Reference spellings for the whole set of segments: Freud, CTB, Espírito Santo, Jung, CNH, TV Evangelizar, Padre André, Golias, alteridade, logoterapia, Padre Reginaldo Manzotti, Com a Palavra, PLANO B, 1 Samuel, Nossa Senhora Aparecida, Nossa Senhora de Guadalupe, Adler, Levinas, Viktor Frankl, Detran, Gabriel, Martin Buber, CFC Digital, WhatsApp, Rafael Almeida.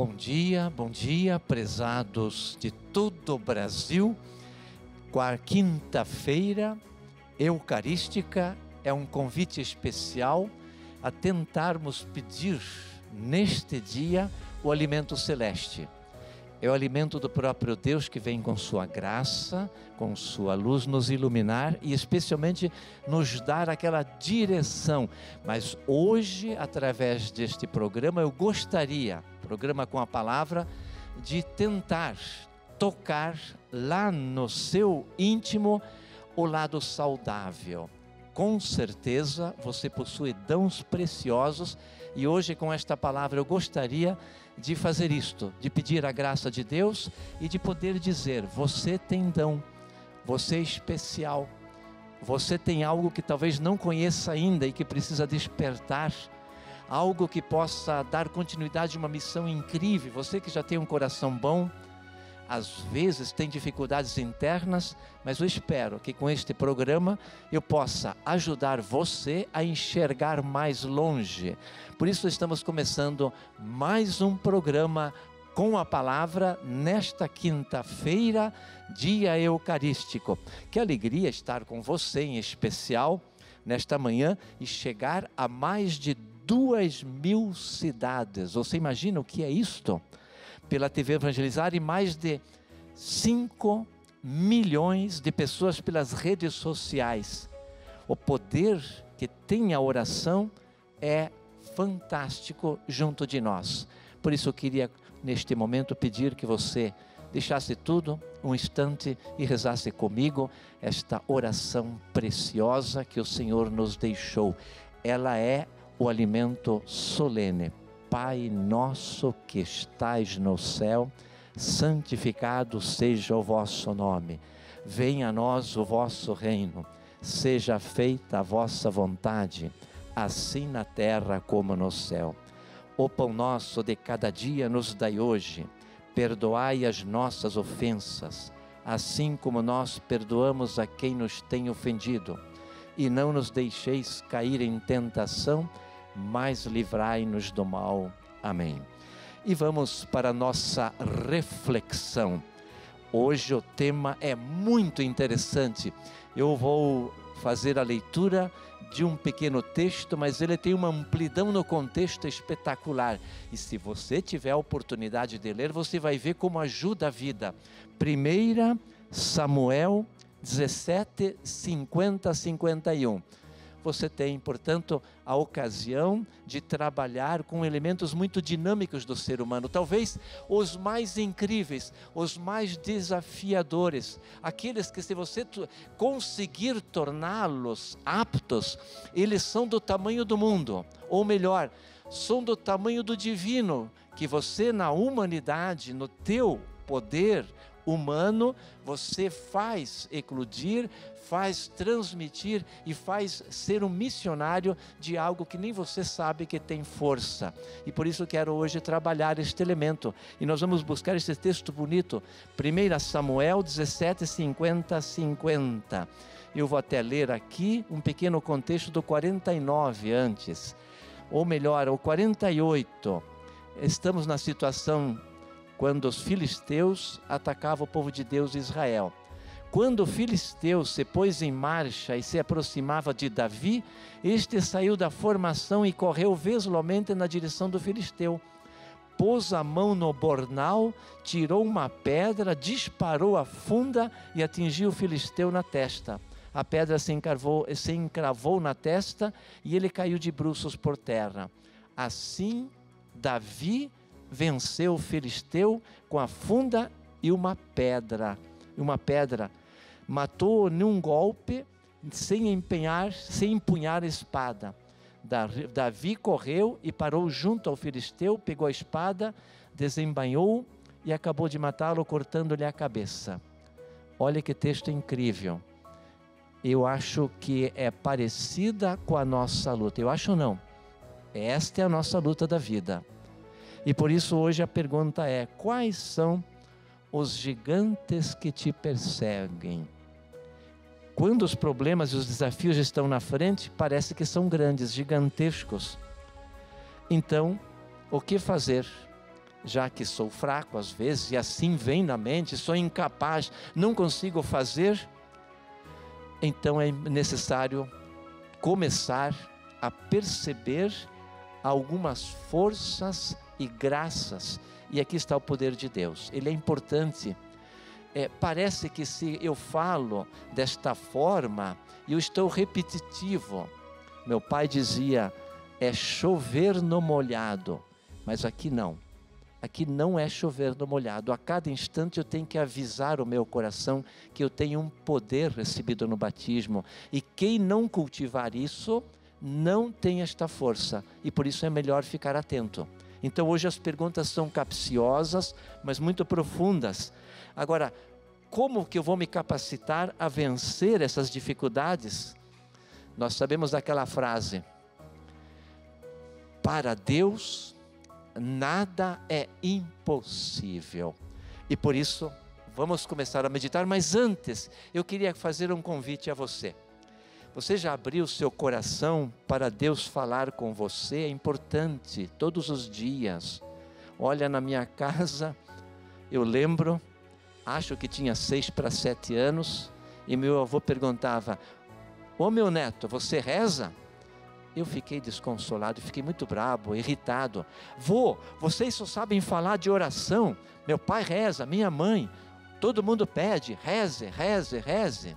Bom dia, prezados de todo o Brasil. Quinta-feira eucarística é um convite especial a tentarmos pedir neste dia o alimento celeste. É o alimento do próprio Deus que vem com sua graça, com sua luz nos iluminar e especialmente nos dar aquela direção. Mas hoje, através deste programa, eu gostaria, programa Com a Palavra, de tentar tocar lá no seu íntimo o lado saudável. Com certeza você possui dons preciosos e hoje com esta palavra eu gostaria de fazer isto, de pedir a graça de Deus e de poder dizer: você tem dom, você é especial, você tem algo que talvez não conheça ainda e que precisa despertar, algo que possa dar continuidade a uma missão incrível. Você que já tem um coração bom, às vezes tem dificuldades internas, mas eu espero que com este programa eu possa ajudar você a enxergar mais longe. Por isso estamos começando mais um programa Com a Palavra, nesta quinta-feira, dia eucarístico. Que alegria estar com você, em especial, nesta manhã, e chegar a mais de 2.000 cidades. Você imagina o que é isto? Pela TV Evangelizar e mais de 5 milhões de pessoas pelas redes sociais. O poder que tem a oração é fantástico junto de nós. Por isso eu queria, neste momento, pedir que você deixasse tudo um instante e rezasse comigo esta oração preciosa que o Senhor nos deixou. Ela é o alimento solene. Pai nosso que estais no céu, santificado seja o vosso nome. Venha a nós o vosso reino. Seja feita a vossa vontade, assim na terra como no céu. O pão nosso de cada dia nos dai hoje. Perdoai as nossas ofensas, assim como nós perdoamos a quem nos tem ofendido. E não nos deixeis cair em tentação, mas livrai-nos do mal. Amém. E vamos para a nossa reflexão. Hoje o tema é muito interessante. Eu vou fazer a leitura de um pequeno texto, mas ele tem uma amplidão no contexto espetacular. E se você tiver a oportunidade de ler, você vai ver como ajuda a vida. 1 Samuel 17, 50 a 51. Você tem, portanto, a ocasião de trabalhar com elementos muito dinâmicos do ser humano, talvez os mais incríveis, os mais desafiadores, aqueles que, se você conseguir torná-los aptos, eles são do tamanho do mundo, ou melhor, são do tamanho do divino, que você na humanidade, no teu poder humano, você faz eclodir, faz transmitir e faz ser um missionário de algo que nem você sabe que tem força. E por isso quero hoje trabalhar este elemento. E nós vamos buscar esse texto bonito, 1 Samuel 17, 50 a 50. Eu vou até ler aqui um pequeno contexto do 49 antes, ou melhor, o 48. Estamos na situação quando os filisteus atacavam o povo de Deus, Israel. Quando o filisteu se pôs em marcha e se aproximava de Davi, este saiu da formação e correu veslomente na direção do filisteu. Pôs a mão no bornal, tirou uma pedra, disparou a funda e atingiu o filisteu na testa. A pedra se encravou na testa e ele caiu de bruços por terra. Assim, Davi venceu o filisteu com a funda e uma pedra, matou-o num golpe, sem empunhar a espada. Davi correu e parou junto ao filisteu, pegou a espada, desembainhou e acabou de matá-lo, cortando-lhe a cabeça. Olha que texto incrível. Eu acho que é parecida com a nossa luta. Eu acho não. Esta é a nossa luta da vida. E por isso hoje a pergunta é: quais são os gigantes que te perseguem? Quando os problemas e os desafios estão na frente, parece que são grandes, gigantescos. Então, o que fazer? já que sou fraco às vezes, e assim vem na mente, sou incapaz, não consigo fazer, então é necessário começar a perceber algumas forças e graças, e aqui está o poder de Deus, ele é importante. Parece que se eu falo desta forma, eu estou repetitivo. Meu pai dizia, é chover no molhado, mas aqui não é chover no molhado, a cada instante eu tenho que avisar o meu coração que eu tenho um poder recebido no batismo, e quem não cultivar isso, não tem esta força, e por isso é melhor ficar atento. Então hoje as perguntas são capciosas, mas muito profundas. Agora, como que eu vou me capacitar a vencer essas dificuldades? Nós sabemos daquela frase, para Deus nada é impossível. E por isso vamos começar a meditar, mas antes eu queria fazer um convite a você. Você já abriu seu coração para Deus falar com você? É importante, todos os dias. Olha, na minha casa, eu lembro, acho que tinha 6 para 7 anos, e meu avô perguntava, ô meu neto, você reza? Eu fiquei desconsolado, fiquei muito bravo, irritado. Vô, vocês só sabem falar de oração, meu pai reza, minha mãe, todo mundo pede, reze, reze, reze.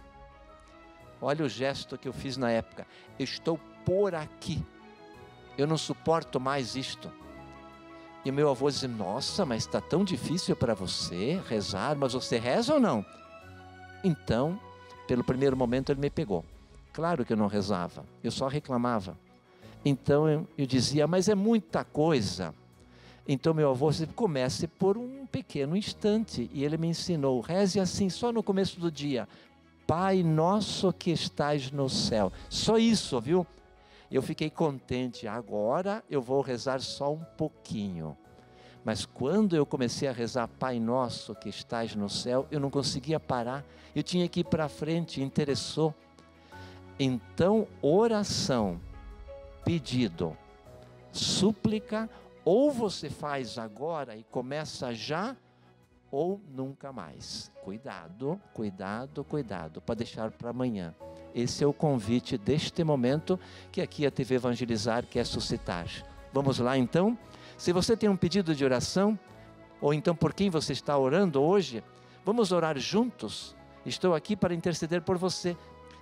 Olha o gesto que eu fiz na época, eu estou por aqui, eu não suporto mais isto. E meu avô disse, nossa, mas está tão difícil para você rezar, mas você reza ou não? Então, pelo primeiro momento ele me pegou, claro que eu não rezava, eu só reclamava. Então eu dizia, mas é muita coisa. Então meu avô disse, comece por um pequeno instante, e ele me ensinou, reze assim, só no começo do dia, Pai nosso que estás no céu, só isso, viu? Eu fiquei contente, agora eu vou rezar só um pouquinho. Mas quando eu comecei a rezar Pai nosso que estás no céu, eu não conseguia parar, eu tinha que ir para frente, interessou. Então oração, pedido, súplica, ou você faz agora e começa já, ou nunca mais. Cuidado, cuidado, cuidado, para deixar para amanhã. Esse é o convite deste momento que aqui a TV Evangelizar quer suscitar. Vamos lá então? Se você tem um pedido de oração, ou então por quem você está orando hoje, vamos orar juntos. Estou aqui para interceder por você.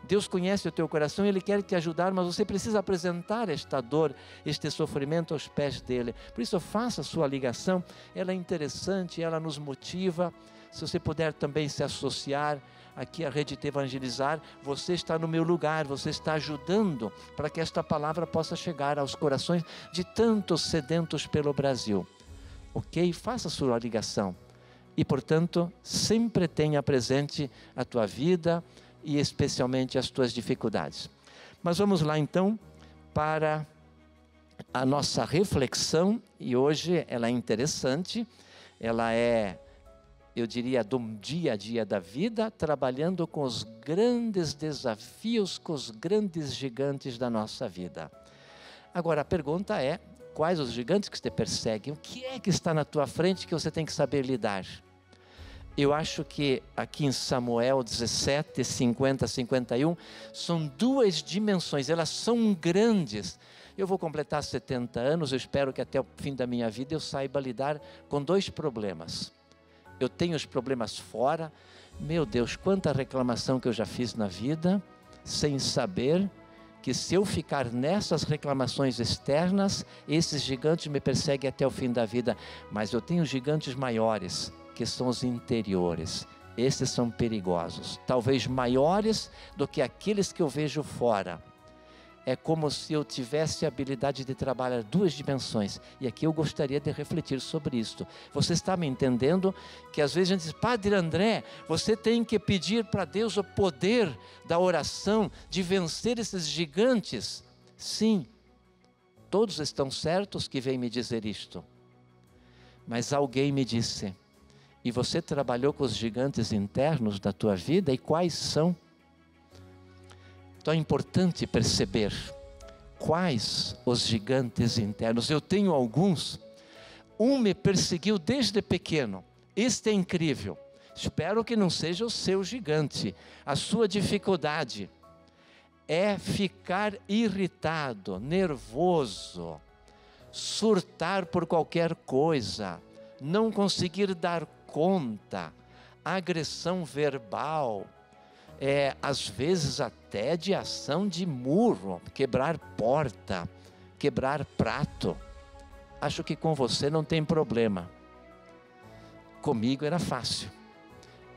Deus conhece o teu coração e Ele quer te ajudar, mas você precisa apresentar esta dor, este sofrimento aos pés dEle. Por isso faça a sua ligação, ela é interessante, ela nos motiva. Se você puder também se associar aqui à Rede TV Evangelizar, você está no meu lugar, você está ajudando para que esta palavra possa chegar aos corações de tantos sedentos pelo Brasil. Ok? Faça a sua ligação e, portanto, sempre tenha presente a tua vida, e especialmente as tuas dificuldades. Mas vamos lá então para a nossa reflexão, e hoje ela é interessante, ela é, eu diria, do dia a dia da vida, trabalhando com os grandes desafios, com os grandes gigantes da nossa vida. Agora a pergunta é, quais os gigantes que te perseguem? O que é que está na tua frente que você tem que saber lidar? Eu acho que aqui em Samuel 17, 50, 51, são duas dimensões, elas são grandes. Eu vou completar 70 anos, eu espero que até o fim da minha vida eu saiba lidar com 2 problemas. Eu tenho os problemas fora, meu Deus, quanta reclamação que eu já fiz na vida, sem saber que se eu ficar nessas reclamações externas, esses gigantes me perseguem até o fim da vida. Mas eu tenho gigantes maiores, que são os interiores, esses são perigosos, talvez maiores do que aqueles que eu vejo fora. É como se eu tivesse a habilidade de trabalhar 2 dimensões, e aqui eu gostaria de refletir sobre isto. Você está me entendendo? Que às vezes a gente diz, Padre André, você tem que pedir para Deus o poder da oração, de vencer esses gigantes. Sim, todos estão certos que vêm me dizer isto, mas alguém me disse, e você trabalhou com os gigantes internos da tua vida, e quais são? Então é importante perceber quais os gigantes internos. Eu tenho alguns. Um me perseguiu desde pequeno. Este é incrível. Espero que não seja o seu gigante. A sua dificuldade é ficar irritado, nervoso, surtar por qualquer coisa, não conseguir dar conta, agressão verbal, às vezes até de ação de murro, quebrar porta, quebrar prato. Acho que com você não tem problema. Comigo era fácil.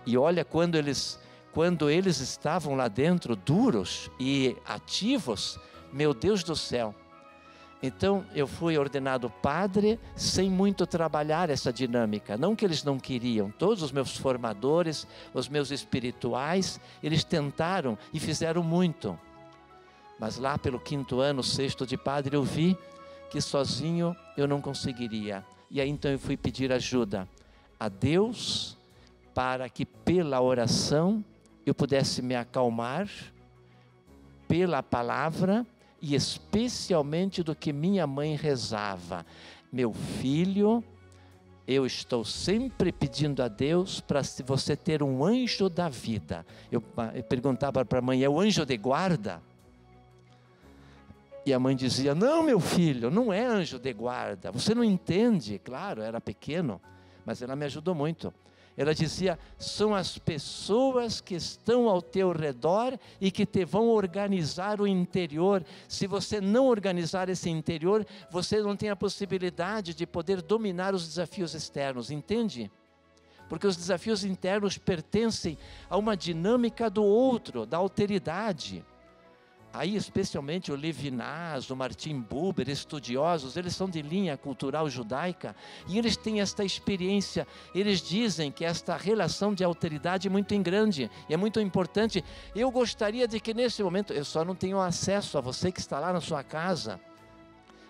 E olha, quando eles estavam lá dentro, duros e ativos, meu Deus do céu. Então eu fui ordenado padre sem muito trabalhar essa dinâmica. Não que eles não queriam, todos os meus formadores, os meus espirituais, eles tentaram e fizeram muito. Mas lá pelo 5º ano, 6º de padre, eu vi que sozinho eu não conseguiria. E aí então eu fui pedir ajuda a Deus para que pela oração eu pudesse me acalmar, pela palavra, e especialmente do que minha mãe rezava. Meu filho, eu estou sempre pedindo a Deus para você ter um anjo da vida. Eu perguntava para a mãe, é o anjo de guarda? E a mãe dizia, não meu filho, não é anjo de guarda, você não entende. Claro, era pequeno, mas ela me ajudou muito. Ela dizia, são as pessoas que estão ao teu redor e que te vão organizar o interior. Se você não organizar esse interior, você não tem a possibilidade de poder dominar os desafios externos, entende? Porque os desafios internos pertencem a uma dinâmica do outro, da alteridade. Aí especialmente o Levinas, o Martin Buber, estudiosos, eles são de linha cultural judaica e eles têm esta experiência. Eles dizem que esta relação de alteridade é muito grande, é muito importante. Eu gostaria de que nesse momento, eu só não tenho acesso a você que está lá na sua casa,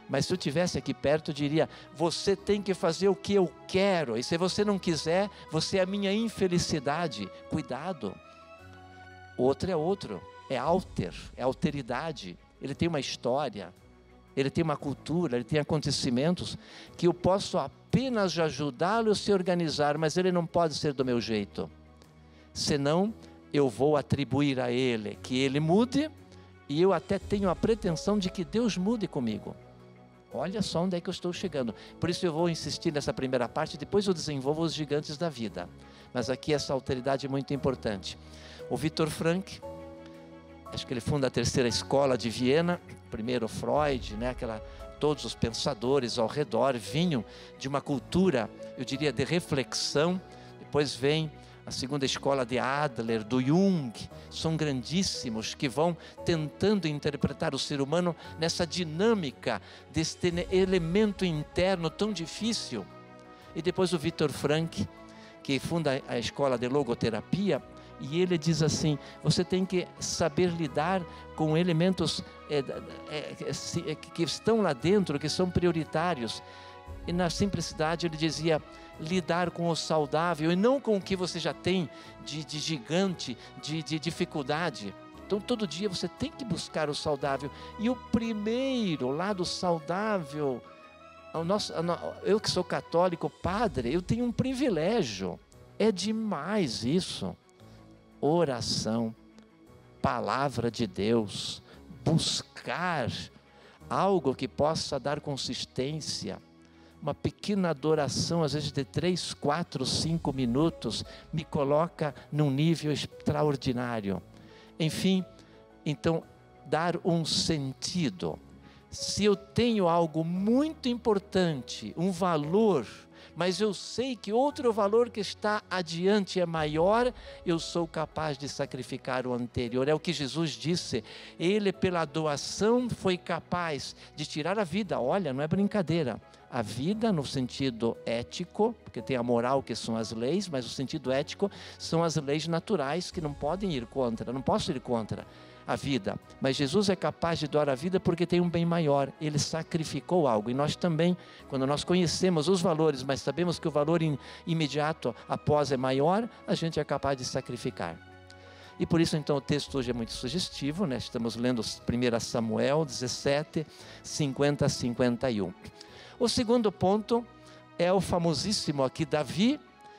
mas se eu estivesse aqui perto eu diria, você tem que fazer o que eu quero e se você não quiser, você é a minha infelicidade. Cuidado, outro é outro. É alter, é alteridade, ele tem uma história, ele tem uma cultura, ele tem acontecimentos que eu posso apenas ajudá-lo a se organizar, mas ele não pode ser do meu jeito, senão eu vou atribuir a ele que ele mude e eu até tenho a pretensão de que Deus mude comigo. Olha só onde é que eu estou chegando. Por isso eu vou insistir nessa primeira parte, depois eu desenvolvo os gigantes da vida, mas aqui essa alteridade é muito importante. O Viktor Frankl, acho que ele funda a terceira escola de Viena, primeiro Freud, né? Todos os pensadores ao redor vinham de uma cultura, eu diria, de reflexão. Depois vem a segunda escola de Adler, do Jung, são grandíssimos que vão tentando interpretar o ser humano nessa dinâmica deste elemento interno tão difícil. E depois o Viktor Frankl, que funda a escola de logoterapia, e ele diz assim, você tem que saber lidar com elementos que estão lá dentro, que são prioritários. E na simplicidade ele dizia, lidar com o saudável e não com o que você já tem de gigante, de dificuldade. Então todo dia você tem que buscar o saudável. E o primeiro lado saudável, eu que sou católico, padre, eu tenho um privilégio. É demais isso. Oração, palavra de Deus, buscar algo que possa dar consistência, uma pequena adoração, às vezes de 3, 4, 5 minutos, me coloca num nível extraordinário. Enfim, então, dar um sentido. Se eu tenho algo muito importante, um valor, mas eu sei que outro valor que está adiante é maior, eu sou capaz de sacrificar o anterior. É o que Jesus disse, ele pela doação foi capaz de tirar a vida. Olha, não é brincadeira, a vida no sentido ético, porque tem a moral que são as leis, mas o sentido ético são as leis naturais que não podem ir contra, não posso ir contra a vida, mas Jesus é capaz de doar a vida porque tem um bem maior, ele sacrificou algo. E nós também, quando nós conhecemos os valores, mas sabemos que o valor imediato após é maior, a gente é capaz de sacrificar. E por isso então o texto hoje é muito sugestivo, né? Estamos lendo 1 Samuel 17, 50 a 51. O segundo ponto é o famosíssimo aqui Davi,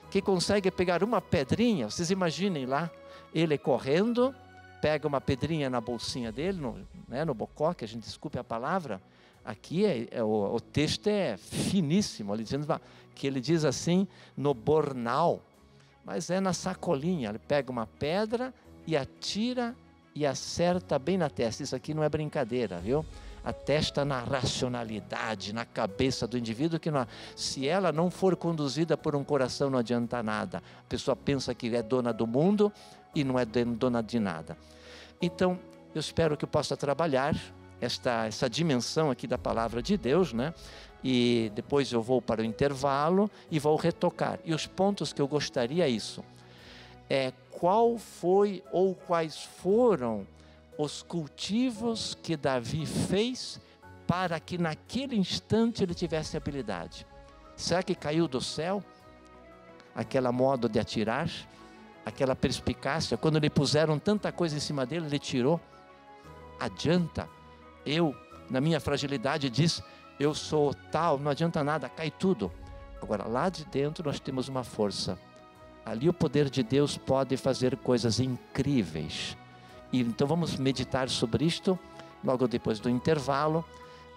que consegue pegar uma pedrinha. Vocês imaginem lá, ele correndo, pega uma pedrinha na bolsinha dele, no bocó, que a gente desculpe a palavra. Aqui o texto é finíssimo, que ele diz assim, no bornal, mas é na sacolinha. Ele pega uma pedra e atira e acerta bem na testa. Isso aqui não é brincadeira, viu? A testa na racionalidade, na cabeça do indivíduo, que não, se ela não for conduzida por um coração, não adianta nada. A pessoa pensa que é dona do mundo e não é dona de nada. Então, eu espero que eu possa trabalhar essa dimensão aqui da palavra de Deus, né? E depois eu vou para o intervalo e vou retocar. E os pontos que eu gostaria é qual foi ou quais foram os cultivos que Davi fez para que naquele instante ele tivesse habilidade. Será que caiu do céu aquela modo de atirar, aquela perspicácia? Quando lhe puseram tanta coisa em cima dele, ele tirou. Adianta? Eu, na minha fragilidade, diz, eu sou tal, não adianta nada, cai tudo. Agora, lá de dentro nós temos uma força. Ali o poder de Deus pode fazer coisas incríveis. E então vamos meditar sobre isto, logo depois do intervalo.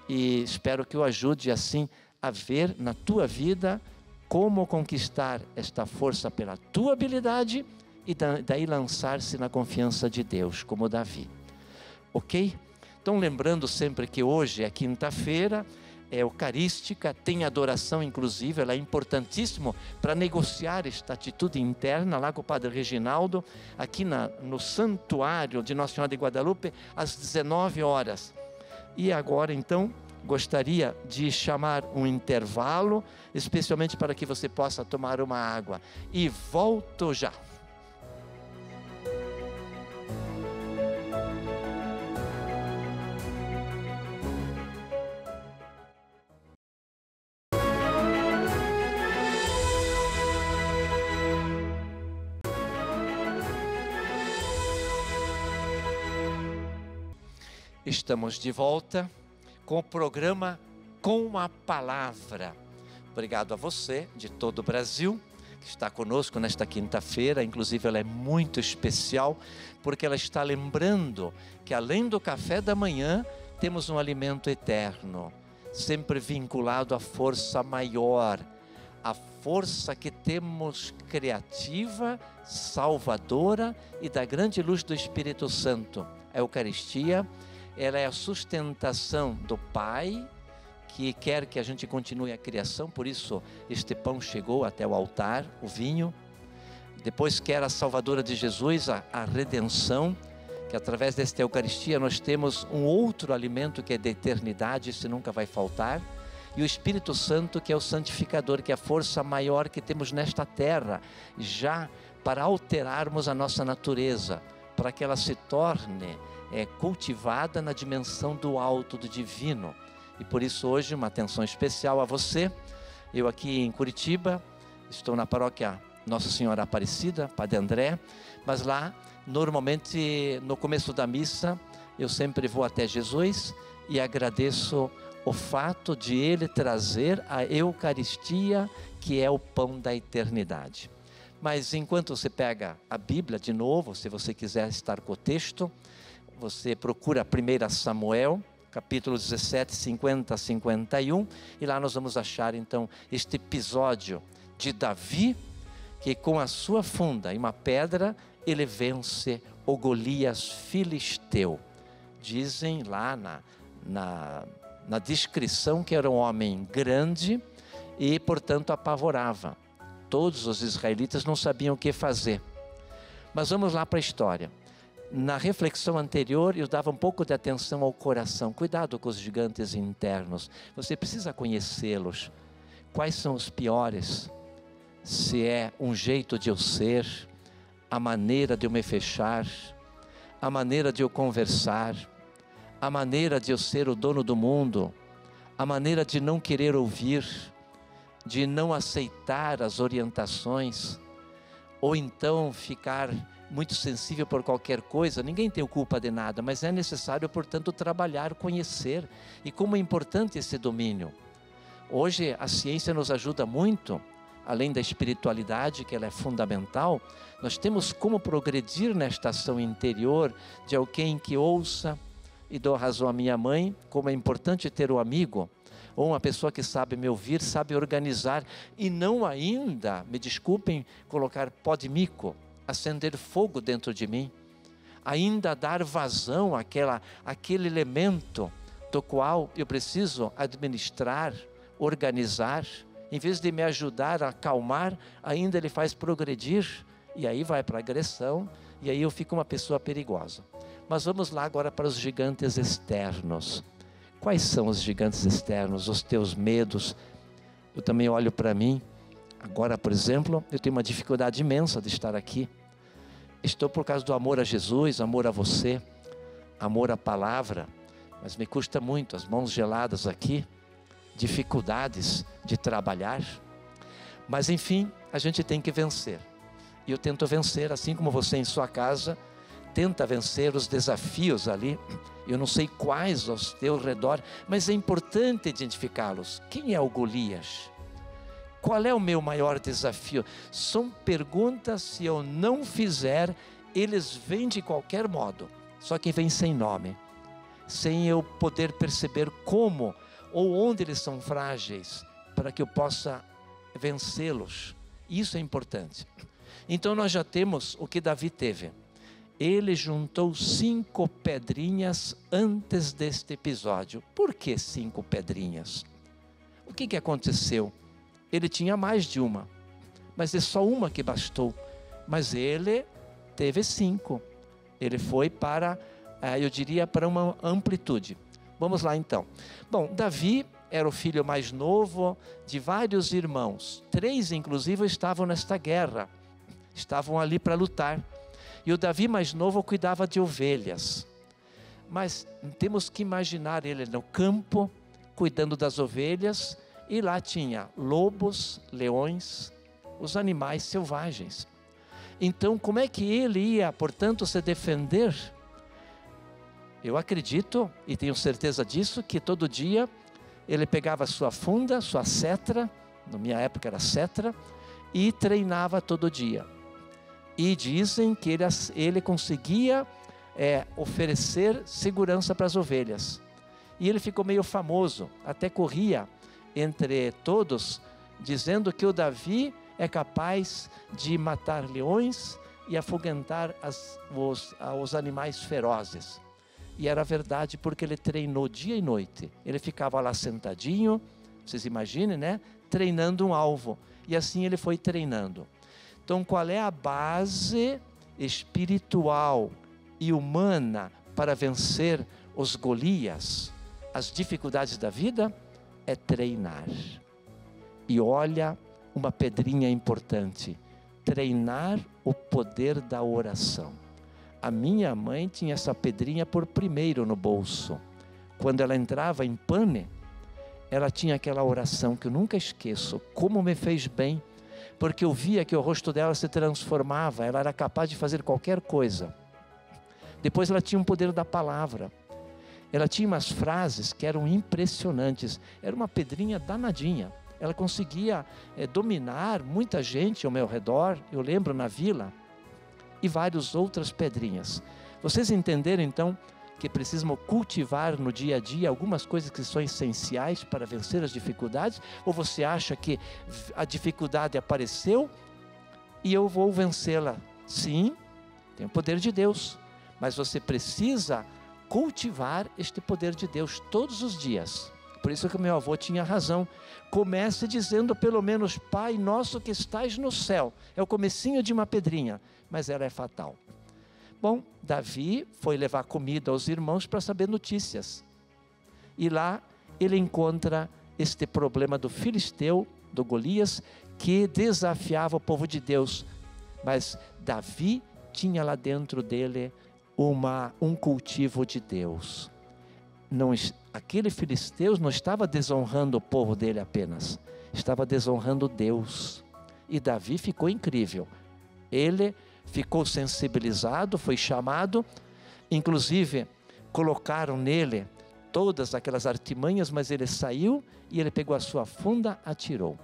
E espero que eu ajude assim a ver na tua vida como conquistar esta força pela tua habilidade e daí lançar-se na confiança de Deus, como Davi. Ok? Então, lembrando sempre que hoje é quinta-feira, é eucarística, tem adoração inclusive, ela é importantíssima para negociar esta atitude interna lá com o Padre Reginaldo, aqui no santuário de Nossa Senhora de Guadalupe, às 19 horas. E agora então, gostaria de chamar um intervalo, especialmente para que você possa tomar uma água. E volto já. Estamos de volta com o programa Com a Palavra. Obrigado a você de todo o Brasil que está conosco nesta quinta-feira. Inclusive, ela é muito especial porque ela está lembrando que além do café da manhã temos um alimento eterno, sempre vinculado à força maior, a força que temos criativa, salvadora e da grande luz do Espírito Santo. A Eucaristia, ela é a sustentação do Pai, que quer que a gente continue a criação, por isso este pão chegou até o altar, o vinho. Depois quer a salvadora de Jesus, a redenção, que através desta Eucaristia nós temos um outro alimento que é da eternidade, isso nunca vai faltar. E o Espírito Santo, que é o santificador, que é a força maior que temos nesta terra, já para alterarmos a nossa natureza, para que ela se torne cultivada na dimensão do alto, do divino. E por isso hoje uma atenção especial a você. Eu aqui em Curitiba, estou na paróquia Nossa Senhora Aparecida, Padre André, mas lá normalmente no começo da missa eu sempre vou até Jesus e agradeço o fato de ele trazer a Eucaristia, que é o pão da eternidade. Mas enquanto você pega a Bíblia de novo, se você quiser estar com o texto, você procura 1 Samuel, capítulo 17, 50 a 51. E lá nós vamos achar então este episódio de Davi, que com a sua funda e uma pedra, ele vence o Golias filisteu. Dizem lá na descrição que era um homem grande e portanto apavorava. Todos os israelitas não sabiam o que fazer. Mas vamos lá para a história. Na reflexão anterior, eu dava um pouco de atenção ao coração. Cuidado com os gigantes internos. Você precisa conhecê-los. Quais são os piores? Se é um jeito de eu ser, a maneira de eu me fechar, a maneira de eu conversar, a maneira de eu ser o dono do mundo, a maneira de não querer ouvir, de não aceitar as orientações, ou então ficar muito sensível por qualquer coisa. Ninguém tem culpa de nada, mas é necessário, portanto, trabalhar, conhecer. E como é importante esse domínio. Hoje a ciência nos ajuda muito, além da espiritualidade, que ela é fundamental. Nós temos como progredir nesta ação interior de alguém que ouça, e dou razão à minha mãe, como é importante ter um amigo, ou uma pessoa que sabe me ouvir, sabe organizar, e não ainda, me desculpem, colocar pó de mico, acender fogo dentro de mim, ainda dar vazão àquele elemento do qual eu preciso administrar, organizar. Em vez de me ajudar a acalmar, ainda ele faz progredir, e aí vai para a agressão, e aí eu fico uma pessoa perigosa. Mas vamos lá agora para os gigantes externos. Quais são os gigantes externos, os teus medos? Eu também olho para mim. Agora, por exemplo, eu tenho uma dificuldade imensa de estar aqui. Estou por causa do amor a Jesus, amor a você, amor à palavra. Mas me custa muito, as mãos geladas aqui, dificuldades de trabalhar. Mas enfim, a gente tem que vencer. E eu tento vencer, assim como você em sua casa tenta vencer os desafios ali. Eu não sei quais ao teu redor, mas é importante identificá-los. Quem é o Golias? Qual é o meu maior desafio? São perguntas, se eu não fizer, eles vêm de qualquer modo. Só que vêm sem nome, sem eu poder perceber como ou onde eles são frágeis, para que eu possa vencê-los. Isso é importante. Então nós já temos o que Davi teve. Ele juntou 5 pedrinhas antes deste episódio. Por que 5 pedrinhas? O que aconteceu? Ele tinha mais de uma, mas é só uma que bastou. Mas ele teve 5. Ele foi para, eu diria, para uma amplitude. Vamos lá então. Bom, Davi era o filho mais novo de vários irmãos. 3, inclusive, estavam nesta guerra. Estavam ali para lutar. E o Davi mais novo cuidava de ovelhas. Mas temos que imaginar ele no campo, cuidando das ovelhas, e lá tinha lobos, leões, os animais selvagens. Então, como é que ele ia, portanto, se defender? Eu acredito, e tenho certeza disso, que todo dia ele pegava sua funda, sua cetra, na minha época era cetra, e treinava todo dia. E dizem que ele conseguia oferecer segurança para as ovelhas. E ele ficou meio famoso, até corria entre todos, dizendo que o Davi é capaz de matar leões e afugentar os animais ferozes. E era verdade, porque ele treinou dia e noite. Ele ficava lá sentadinho, vocês imaginem, né? Treinando um alvo. E assim ele foi treinando. Então, qual é a base espiritual e humana para vencer os Golias, as dificuldades da vida? É treinar. E olha, uma pedrinha importante: treinar o poder da oração. A minha mãe tinha essa pedrinha por primeiro no bolso. Quando ela entrava em pane, ela tinha aquela oração que eu nunca esqueço, como me fez bem, porque eu via que o rosto dela se transformava, ela era capaz de fazer qualquer coisa. Depois ela tinha um poder da palavra, ela tinha umas frases que eram impressionantes, era uma pedrinha danadinha, ela conseguia dominar muita gente ao meu redor, eu lembro na vila, e várias outras pedrinhas. Vocês entenderam então que precisam cultivar no dia a dia algumas coisas que são essenciais para vencer as dificuldades? Ou você acha que a dificuldade apareceu e eu vou vencê-la? Sim, tem o poder de Deus, mas você precisa cultivar este poder de Deus todos os dias. Por isso que meu avô tinha razão. Comece dizendo pelo menos: Pai nosso que estás no céu. É o comecinho de uma pedrinha, mas ela é fatal. Bom, Davi foi levar comida aos irmãos para saber notícias. E lá ele encontra este problema do filisteu, do Golias, que desafiava o povo de Deus. Mas Davi tinha lá dentro dele um cultivo de Deus. Não, aquele filisteu não estava desonrando o povo dele apenas, estava desonrando Deus. E Davi ficou incrível. Ele ficou sensibilizado, foi chamado, inclusive colocaram nele todas aquelas artimanhas, mas ele saiu e ele pegou a sua funda, atirou.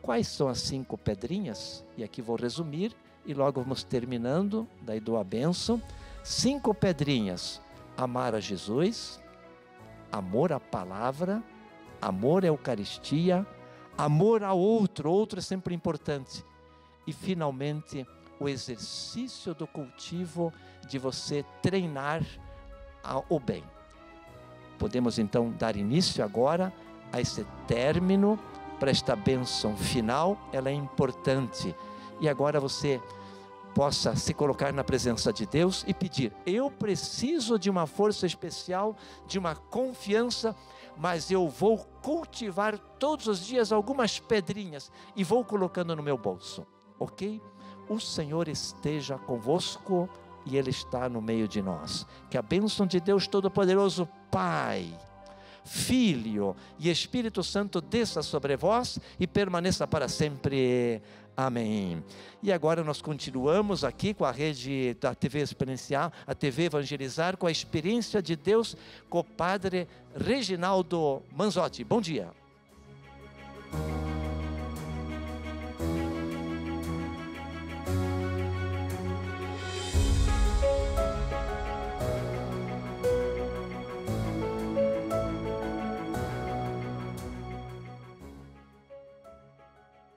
Quais são as 5 pedrinhas? E aqui vou resumir e logo vamos terminando, daí dou a bênção. 5 pedrinhas: amar a Jesus, amor à palavra, amor à Eucaristia, amor ao outro, outro é sempre importante. E finalmente, o exercício do cultivo de você treinar o bem. Podemos então dar início agora a esse término, para esta bênção final, ela é importante. E agora você possa se colocar na presença de Deus e pedir: eu preciso de uma força especial, de uma confiança, mas eu vou cultivar todos os dias algumas pedrinhas e vou colocando no meu bolso, ok? O Senhor esteja convosco e Ele está no meio de nós. Que a bênção de Deus Todo-Poderoso, Pai, Filho e Espírito Santo desça sobre vós e permaneça para sempre. Amém. E agora nós continuamos aqui com a rede da TV Experiencial, a TV Evangelizar, com a experiência de Deus com o Padre Reginaldo Manzotti. Bom dia.